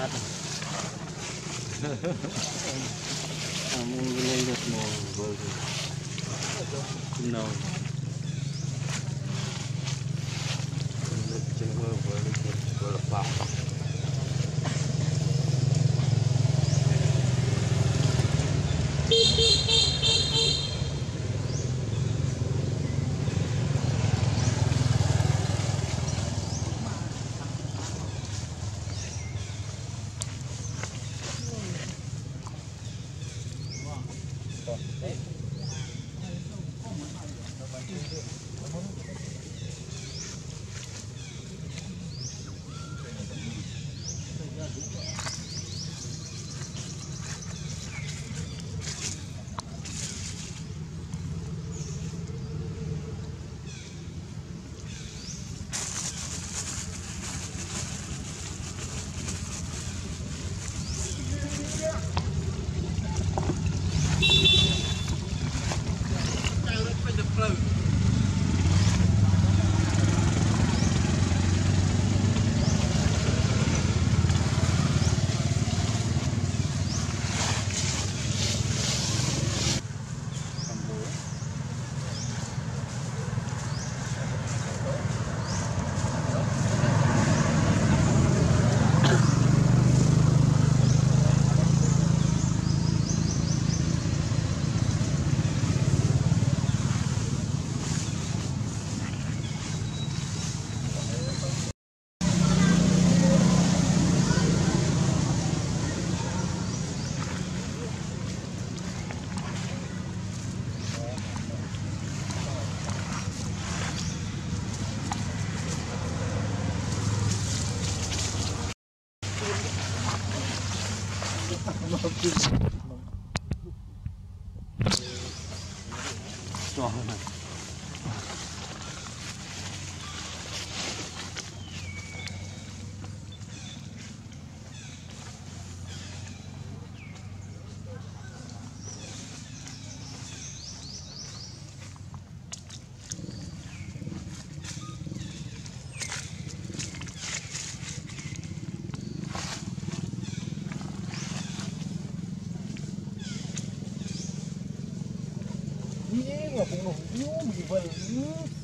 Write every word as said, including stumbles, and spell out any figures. I'm related more with no. Hãy subscribe cho kênh Ghiền Mì Gõ để không bỏ lỡ những video hấp dẫn.